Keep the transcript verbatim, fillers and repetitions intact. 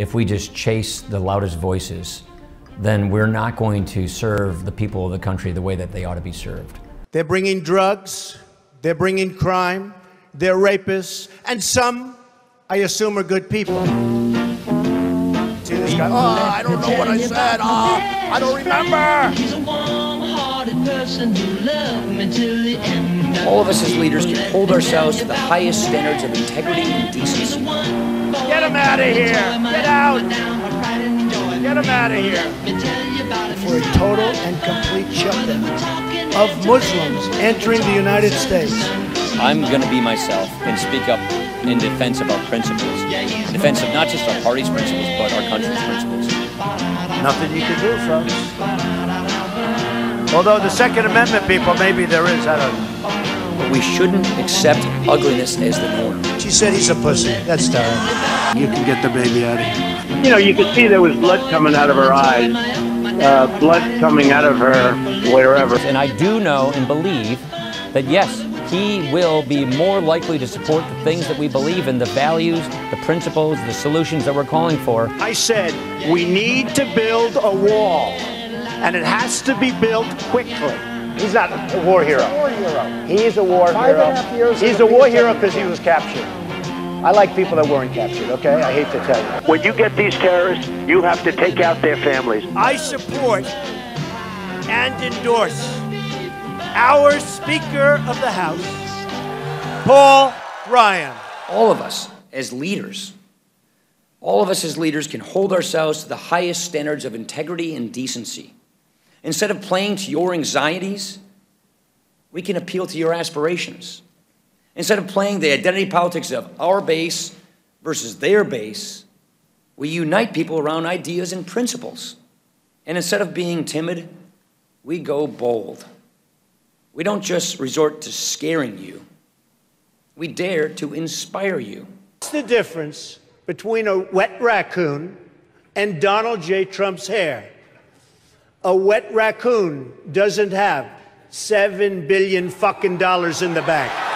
if we just chase the loudest voices, then we're not going to serve the people of the country the way that they ought to be served. They're bringing drugs, they're bringing crime, they're rapists, and some, I assume, are good people. See this guy, oh, I don't know what I said, oh, I don't remember. She's a warm-hearted person who loved me till the end. All of us as leaders can hold ourselves to the highest standards of integrity and decency. Get him out of here, get out. Get them out of here. For a total and complete shutdown of Muslims entering the United States. I'm going to be myself and speak up in defense of our principles. In defense of not just our party's principles, but our country's principles. Nothing you can do, folks. Although the Second Amendment people, maybe there is, I don't know. But we shouldn't accept ugliness as the norm. She said he's a pussy. That's terrible. You can get the baby out of here. You know, you could see there was blood coming out of her eyes, uh, blood coming out of her, wherever. And I do know and believe that, yes, he will be more likely to support the things that we believe in, the values, the principles, the solutions that we're calling for. I said, we need to build a wall, and it has to be built quickly. He's not a war hero. He is a war hero. He's a war hero because he was captured. I like people that weren't captured, okay? I hate to tell you. When you get these terrorists, you have to take out their families. I support and endorse our Speaker of the House, Paul Ryan. All of us as leaders, all of us as leaders can hold ourselves to the highest standards of integrity and decency. Instead of playing to your anxieties, we can appeal to your aspirations. Instead of playing the identity politics of our base versus their base, we unite people around ideas and principles. And instead of being timid, we go bold. We don't just resort to scaring you. We dare to inspire you. What's the difference between a wet raccoon and Donald J. Trump's hair? A wet raccoon doesn't have seven billion fucking dollars in the bank.